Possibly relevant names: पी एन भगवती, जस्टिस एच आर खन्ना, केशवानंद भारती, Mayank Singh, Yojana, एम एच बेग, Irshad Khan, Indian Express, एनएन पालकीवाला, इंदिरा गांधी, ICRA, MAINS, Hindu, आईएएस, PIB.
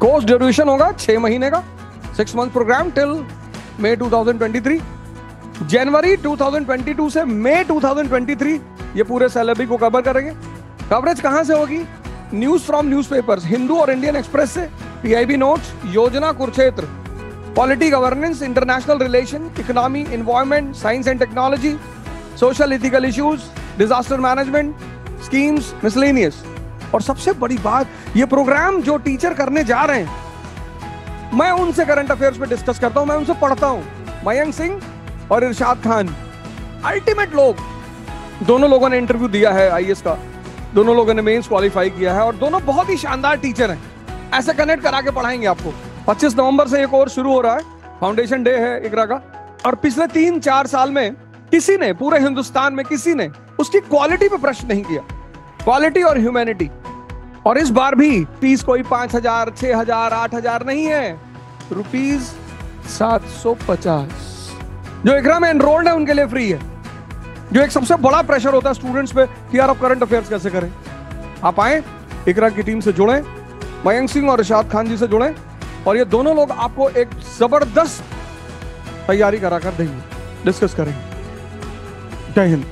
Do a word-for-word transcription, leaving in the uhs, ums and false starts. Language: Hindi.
कोर्स ड्यूरेशन होगा छह महीने का, six month programme till May two thousand twenty three. जनवरी टू थाउजेंड ट्वेंटी टू से May two thousand twenty three ये पूरे सैलरी को कवर करेंगे। कवरेज कहां से होगी? न्यूज फ्रॉम न्यूज़पेपर्स, हिंदू और इंडियन एक्सप्रेस से, PIB notes, Yojana Kurukshetra, polity governance, international relation, economy, environment, science and technology, social ethical issues, disaster management, schemes, miscellaneous. और सबसे बड़ी बात, ये प्रोग्राम जो टीचर करने जा रहे हैं, मैं उनसे करंट अफेयर्स पे डिस्कस करता हूं, मैं उनसे पढ़ता हूं। मयंक सिंह और इरशाद खान, अल्टीमेट लोग, दोनों लोगों ने इंटरव्यू दिया है आईएएस का, दोनों लोगों ने मेंस क्वालिफाई किया है और दोनों बहुत ही शानदार टीचर हैं। ऐसे कनेक्ट करा के पढ़ाएंगे आपको। पच्चीस नवंबर से एक और शुरू हो रहा है, फाउंडेशन डे है इकरा का। और पिछले तीन चार साल में किसी ने, पूरे हिंदुस्तान में किसी ने उसकी क्वालिटी पे प्रश्न नहीं किया, क्वालिटी और ह्यूमैनिटी। और इस बार भी फीस कोई पांच हजार छह हजार आठ हजार नहीं है, रुपीज सात सौ पचास। जो इकरा में एनरोल्ड है उनके लिए फ्री है। जो एक सबसे बड़ा प्रेशर होता है स्टूडेंट्स पे कि यार आप करंट अफेयर्स कैसे करें, आप आए इकरा की टीम से जुड़ें, मयंक सिंह और इरशाद खान जी से जुड़ें, और ये दोनों लोग आपको एक जबरदस्त तैयारी करा कर देंगे, डिस्कस करेंगे। जय हिंद।